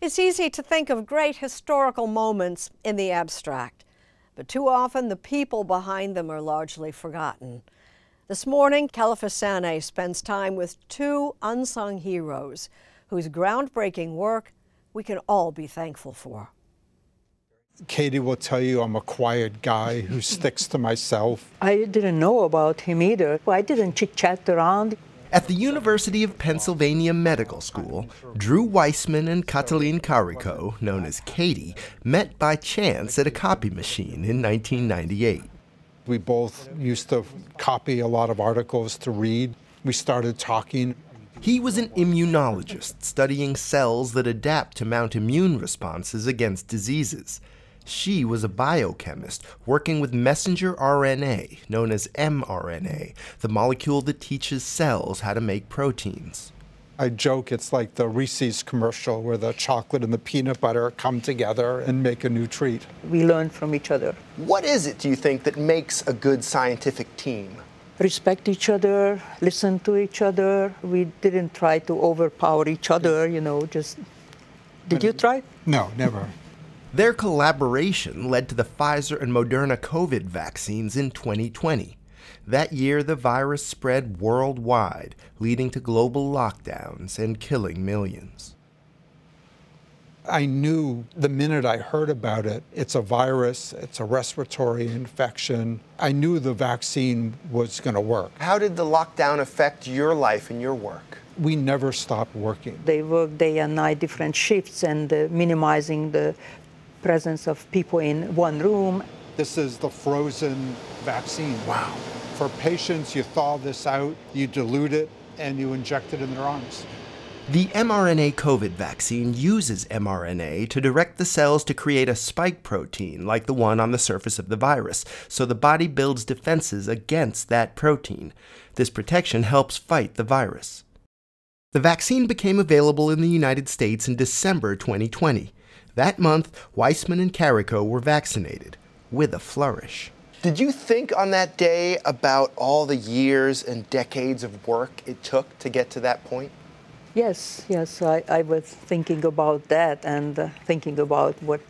It's easy to think of great historical moments in the abstract, but too often the people behind them are largely forgotten. This morning, Kelefa Sanneh spends time with two unsung heroes whose groundbreaking work we can all be thankful for. Katie will tell you I'm a quiet guy who sticks to myself. I didn't know about him either. I didn't chit-chat around. At the University of Pennsylvania Medical School, Drew Weissman and Katalin Karikó, known as Katie, met by chance at a copy machine in 1998. We both used to copy a lot of articles to read. We started talking. He was an immunologist studying cells that adapt to mount immune responses against diseases. She was a biochemist working with messenger RNA, known as mRNA, the molecule that teaches cells how to make proteins. I joke it's like the Reese's commercial where the chocolate and the peanut butter come together and make a new treat. We learn from each other. What is it, do you think, that makes a good scientific team? Respect each other, listen to each other. We didn't try to overpower each other, you know, just... Did you try? No, never. Their collaboration led to the Pfizer and Moderna COVID vaccines in 2020. That year, the virus spread worldwide, leading to global lockdowns and killing millions. I knew the minute I heard about it, it's a virus, it's a respiratory infection. I knew the vaccine was going to work. How did the lockdown affect your life and your work? We never stopped working. They worked day and night, different shifts, and minimizing the presence of people in one room. This is the frozen vaccine. Wow. For patients, you thaw this out, you dilute it, and you inject it in their arms. The mRNA COVID vaccine uses mRNA to direct the cells to create a spike protein like the one on the surface of the virus, so the body builds defenses against that protein. This protection helps fight the virus. The vaccine became available in the United States in December 2020. That month, Weissman and Karikó were vaccinated, with a flourish. Did you think on that day about all the years and decades of work it took to get to that point? Yes, I was thinking about that and thinking about what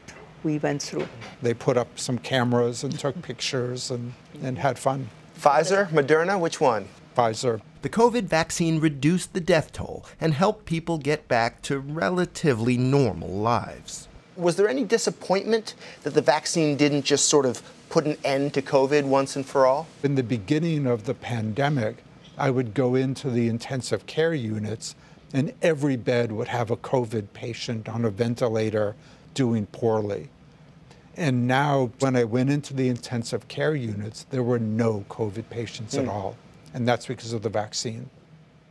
we went through. They put up some cameras and took pictures and had fun. Pfizer, Moderna, which one? Pfizer. The COVID vaccine reduced the death toll and helped people get back to relatively normal lives. Was there any disappointment that the vaccine didn't just sort of put an end to COVID once and for all? In the beginning of the pandemic, I would go into the intensive care units and every bed would have a COVID patient on a ventilator doing poorly. And now, when I went into the intensive care units, there were no COVID patients at all. And that's because of the vaccine.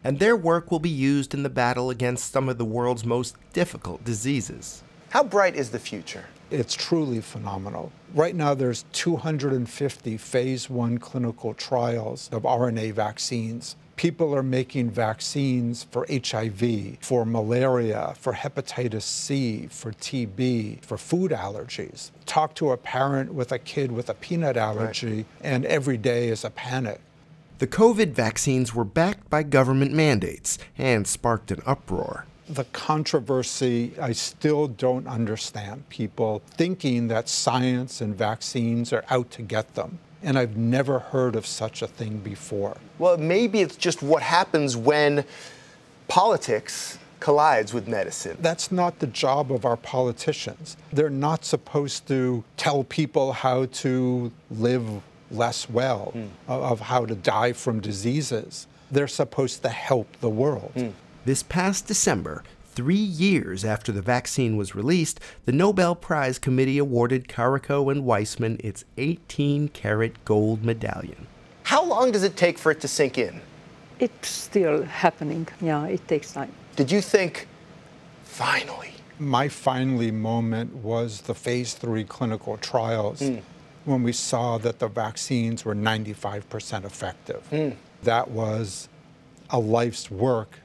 And their work will be used in the battle against some of the world's most difficult diseases. How bright is the future? It's truly phenomenal. Right now, there's 250 phase 1 clinical trials of RNA vaccines. People are making vaccines for HIV, for malaria, for hepatitis C, for TB, for food allergies. Talk to a parent with a kid with a peanut allergy, right, and every day is a panic. The COVID vaccines were backed by government mandates and sparked an uproar. The controversy, I still don't understand people thinking that science and vaccines are out to get them. And I've never heard of such a thing before. Well, maybe it's just what happens when politics collides with medicine. That's not the job of our politicians. They're not supposed to tell people how to live less well, of how to die from diseases. They're supposed to help the world. This past December, 3 years after the vaccine was released, the Nobel Prize Committee awarded Karikó and Weissman its 18-karat gold medallion. How long does it take for it to sink in? It's still happening. Yeah, it takes time. Did you think, finally? My finally moment was the phase 3 clinical trials. When we saw that the vaccines were 95% effective. That was a life's work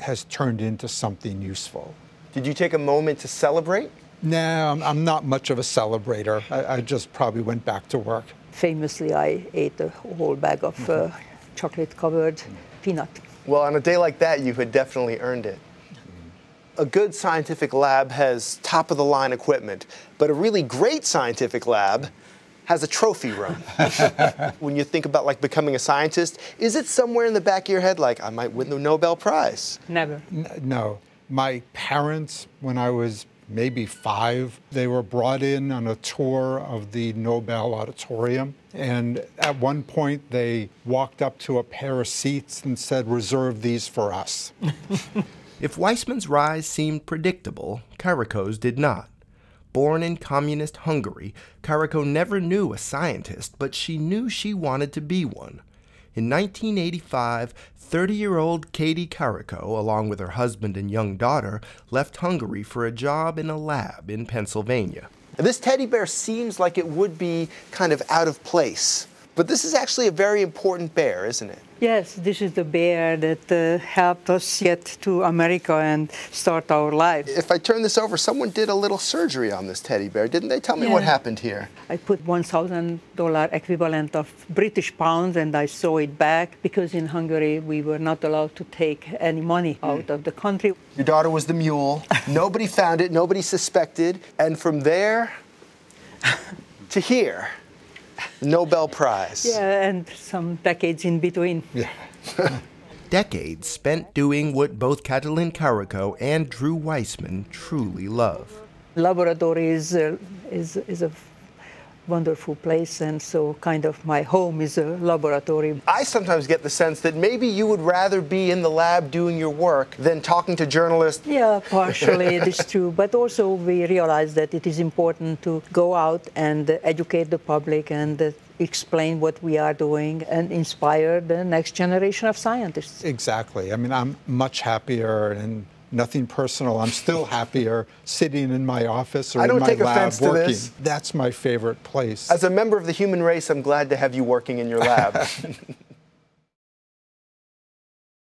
has turned into something useful. Did you take a moment to celebrate? No, I'm not much of a celebrator. I just probably went back to work. Famously, I ate a whole bag of chocolate-covered peanut. Well, on a day like that, you had definitely earned it. a good scientific lab has top-of-the-line equipment, but a really great scientific lab has a trophy room. When you think about like becoming a scientist, is it somewhere in the back of your head like, I might win the Nobel Prize? Never. No. My parents, when I was maybe 5, they were brought in on a tour of the Nobel Auditorium. And at one point, they walked up to a pair of seats and said, reserve these for us. If Weissman's rise seemed predictable, Karikó's did not. Born in communist Hungary, Karikó never knew a scientist, but she knew she wanted to be one. In 1985, 30-year-old Katie Karikó, along with her husband and young daughter, left Hungary for a job in a lab in Pennsylvania. This teddy bear seems like it would be kind of out of place, but this is actually a very important bear, isn't it? Yes, this is the bear that helped us get to America and start our lives. If I turn this over, someone did a little surgery on this teddy bear, didn't they? Tell me what happened here. I put $1,000 equivalent of British pounds and I saw it back because in Hungary we were not allowed to take any money out of the country. Your daughter was the mule. Nobody found it, nobody suspected. And from there to here. Nobel Prize. Yeah, and some decades in between. Yeah. Decades spent doing what both Katalin Karikó and Drew Weissman truly love. Laboratory is a wonderful place, and so kind of my home is a laboratory. I sometimes get the sense that maybe you would rather be in the lab doing your work than talking to journalists. Yeah, partially it is true, but also we realize that it is important to go out and educate the public and explain what we are doing and inspire the next generation of scientists. Exactly. I mean, I'm much happier and nothing personal. I'm still happier sitting in my office or in my lab working. That's my favorite place. As a member of the human race, I'm glad to have you working in your lab.